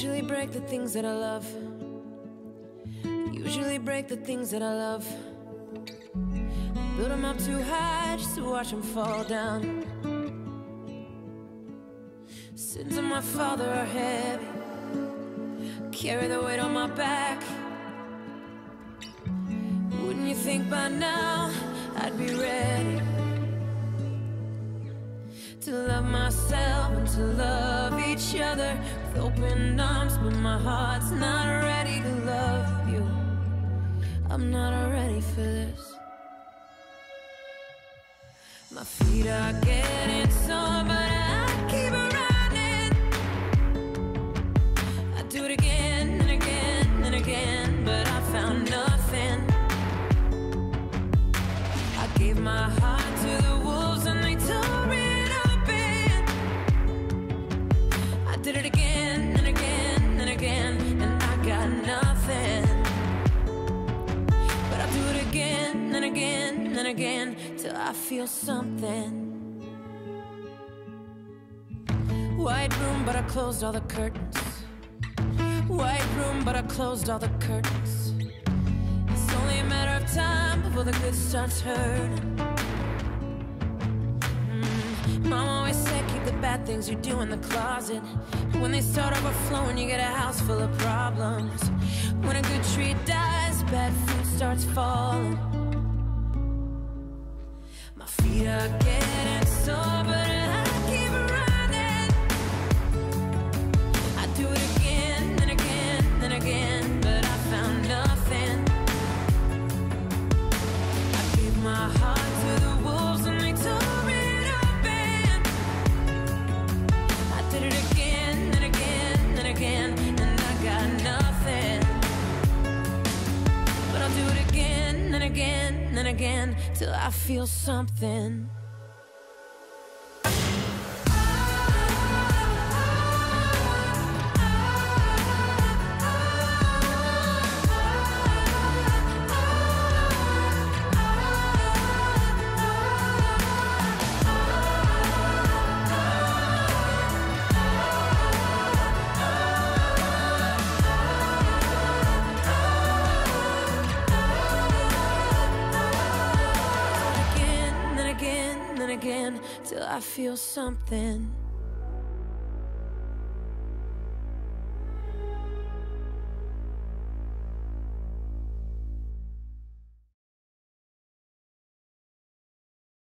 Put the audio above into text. Usually break the things that I love. Usually break the things that I love. Build them up too high just to watch them fall down. Sins of my father are heavy. Carry the weight on my back. Wouldn't you think by now I'd be ready to love myself and to love each other with open arms, but my heart's not ready to love you. I'm not ready for this. My feet are getting sore, but I keep running. I do it again and again and again, but I found nothing. I gave my heart to the wolves and they tore it open. I did it again and again and again, and I got nothing. But I'll do it again and again and again till I feel something. Wide room, but I closed all the curtains. White room, but I closed all the curtains. It's only a matter of time before the good starts hurting. Mom always said keep the bad things you do in the closet. When they start overflowing, you get a house full of problems. When a good tree dies, bad fruit starts falling. My feet are getting sore, but I keep running. I do it again and again, but I found nothing. I gave my heart to the wolves and they tore it open. I did it again and again and again, and I got nothing. But I'll do it again and again and again till I feel something. Again till I feel something.